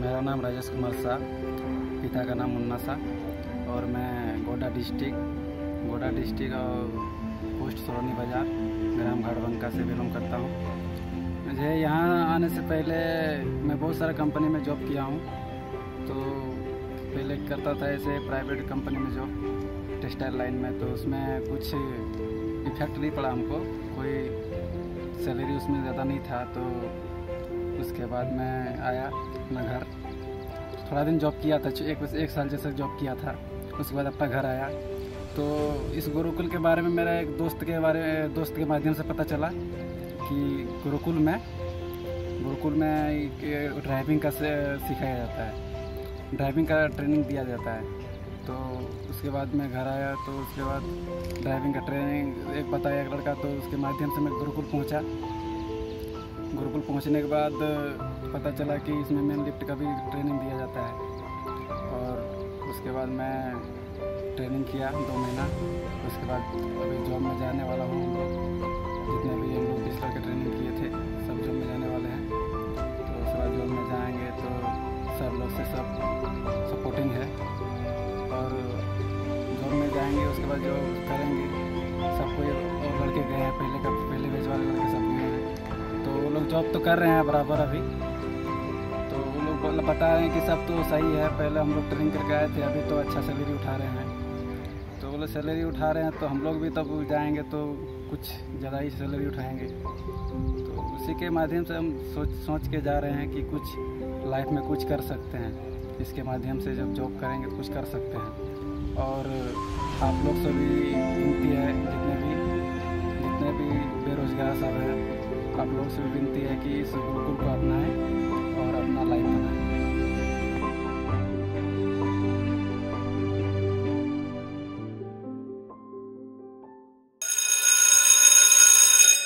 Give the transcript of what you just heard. मेरा नाम राजेश कुमार सा, पिता का नाम मुन्ना सा और मैं गोडा डिस्ट्रिक्ट और पोस्ट सोरोनी बाजार ग्राम घड़बंका से बिलोंग करता हूँ। मुझे यहाँ आने से पहले मैं बहुत सारा कंपनी में जॉब किया हूँ। तो पहले करता था ऐसे प्राइवेट कंपनी में जॉब, टेक्सटाइल लाइन में। तो उसमें कुछ इफेक्ट नहीं पड़ा हमको, कोई सैलरी उसमें ज़्यादा नहीं था। तो उसके बाद मैं आया नगर, थोड़ा दिन जॉब किया था, एक साल जैसा जॉब किया था। उसके बाद अपना घर आया। तो इस गुरुकुल के बारे में मेरा एक दोस्त के माध्यम से पता चला कि गुरुकुल में ड्राइविंग का सिखाया जाता है, ड्राइविंग का ट्रेनिंग दिया जाता है। तो उसके बाद मैं घर आया। तो उसके बाद ड्राइविंग का ट्रेनिंग एक बताया एक लड़का, तो उसके माध्यम से मैं गुरुकुल पहुँचा। गुरुकुल पहुंचने के बाद पता चला कि इसमें मेन लिफ्ट का भी ट्रेनिंग दिया जाता है। और उसके बाद मैं ट्रेनिंग किया 2 महीना। उसके बाद अभी जॉब में जाने वाला हूँ। जितने भी हम लोग 20 साल के ट्रेनिंग किए थे सब जॉब में जाने वाले हैं। तो उसके बाद जॉब में जाएंगे तो सब लोग से सब सपोर्टिंग है और जॉब में जाएंगे। उसके बाद जॉब करेंगे सब कोई, और लड़के गए हैं पहले बैच वाले लड़के सब गए हैं। तो वो लोग जॉब तो कर रहे हैं बराबर अभी। तो वो लोग बता रहे हैं कि सब तो सही है, पहले हम लोग ट्रेनिंग करके आए थे, अभी तो अच्छा सैलरी उठा रहे हैं। तो वो लोग सैलरी उठा रहे हैं तो हम लोग भी तब जाएंगे तो कुछ ज़्यादा ही सैलरी उठाएंगे। तो उसी के माध्यम से हम सोच के जा रहे हैं कि कुछ लाइफ में कुछ कर सकते हैं। इसके माध्यम से जब जॉब करेंगे तो कुछ कर सकते हैं। और आप लोग से भी विनती है, जितने भी बेरोज़गार सब हैं, आप लोग से विनती है कि इस गुरुकुल को अपना